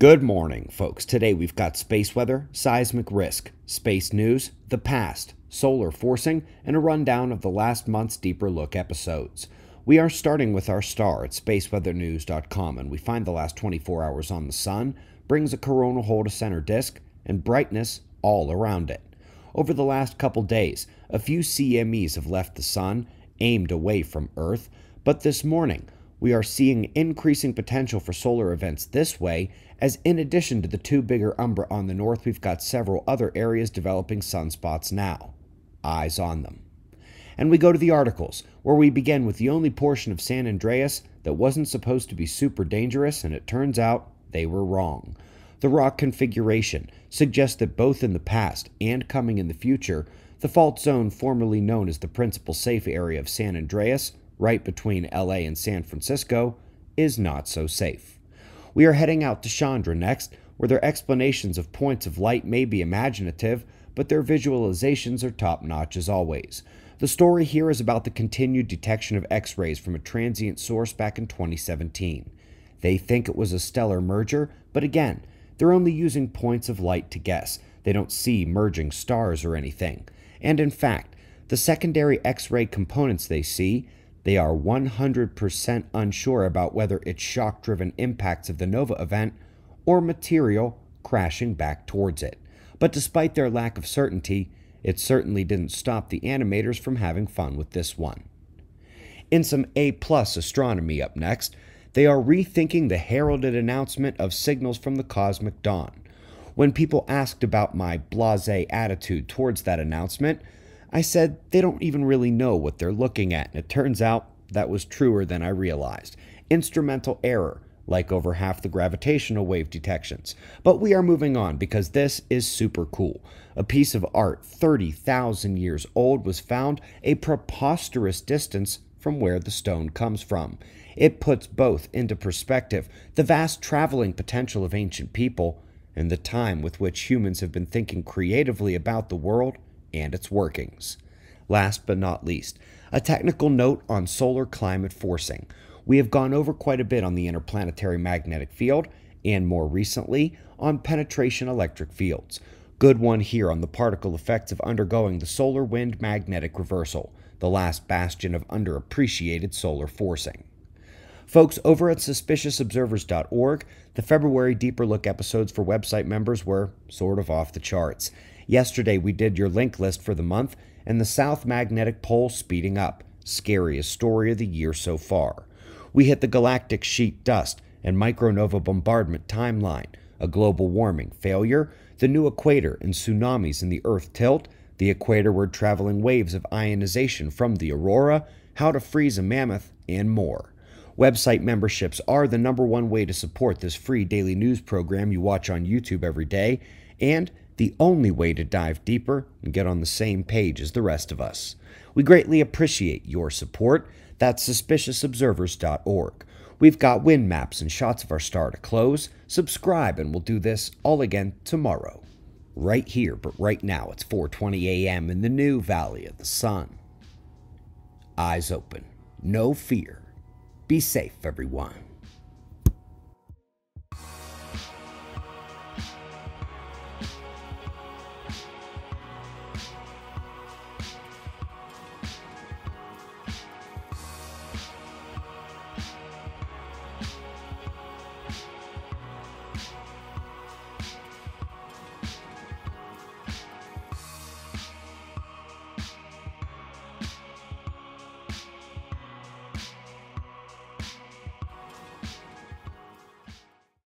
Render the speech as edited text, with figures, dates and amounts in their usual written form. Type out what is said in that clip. Good morning, folks. Today we've got space weather, seismic risk, space news, the past, solar forcing, and a rundown of the last month's Deeper Look episodes. We are starting with our star at spaceweathernews.com, and we find the last 24 hours on the sun brings a coronal hole to center disk and brightness all around it. Over the last couple days, a few CMEs have left the sun, aimed away from Earth, but this morning, we are seeing increasing potential for solar events this way, as in addition to the two bigger umbra on the north, we've got several other areas developing sunspots now. Eyes on them. And we go to the articles, where we begin with the only portion of San Andreas that wasn't supposed to be super dangerous, and it turns out they were wrong. The rock configuration suggests that both in the past and coming in the future, the fault zone formerly known as the principal safe area of San Andreas, right between LA and San Francisco, is not so safe. We are heading out to Chandra next, where their explanations of points of light may be imaginative, but their visualizations are top-notch as always. The story here is about the continued detection of X-rays from a transient source back in 2017. They think it was a stellar merger, but again, they're only using points of light to guess. They don't see merging stars or anything. And in fact, the secondary X-ray components they see, they are 100% unsure about whether it's shock-driven impacts of the nova event or material crashing back towards it. But despite their lack of certainty, it certainly didn't stop the animators from having fun with this one. In some A-plus astronomy up next, they are rethinking the heralded announcement of signals from the Cosmic Dawn. When people asked about my blasé attitude towards that announcement, I said they don't even really know what they're looking at, and it turns out that was truer than I realized. Instrumental error, like over half the gravitational wave detections. But we are moving on because this is super cool. A piece of art 30,000 years old was found a preposterous distance from where the stone comes from. It puts both into perspective, the vast traveling potential of ancient people and the time with which humans have been thinking creatively about the world and its workings. Last but not least, a technical note on solar climate forcing. We have gone over quite a bit on the interplanetary magnetic field, and more recently, on penetration electric fields. Good one here on the particle effects of undergoing the solar wind magnetic reversal, the last bastion of underappreciated solar forcing. Folks, over at SuspiciousObservers.org, the February Deeper Look episodes for website members were sort of off the charts. Yesterday, we did your link list for the month, and the South Magnetic Pole speeding up. Scariest story of the year so far. We hit the galactic sheet dust and micronova bombardment timeline, a global warming failure, the new equator and tsunamis in the Earth tilt, the equatorward traveling waves of ionization from the aurora, how to freeze a mammoth, and more. Website memberships are the #1 way to support this free daily news program you watch on YouTube every day, and the only way to dive deeper and get on the same page as the rest of us. We greatly appreciate your support. That's SuspiciousObservers.org. We've got wind maps and shots of our star to close. Subscribe, and we'll do this all again tomorrow. Right here, but right now, it's 4:20 a.m. in the new Valley of the Sun. Eyes open. No fear. Be safe, everyone.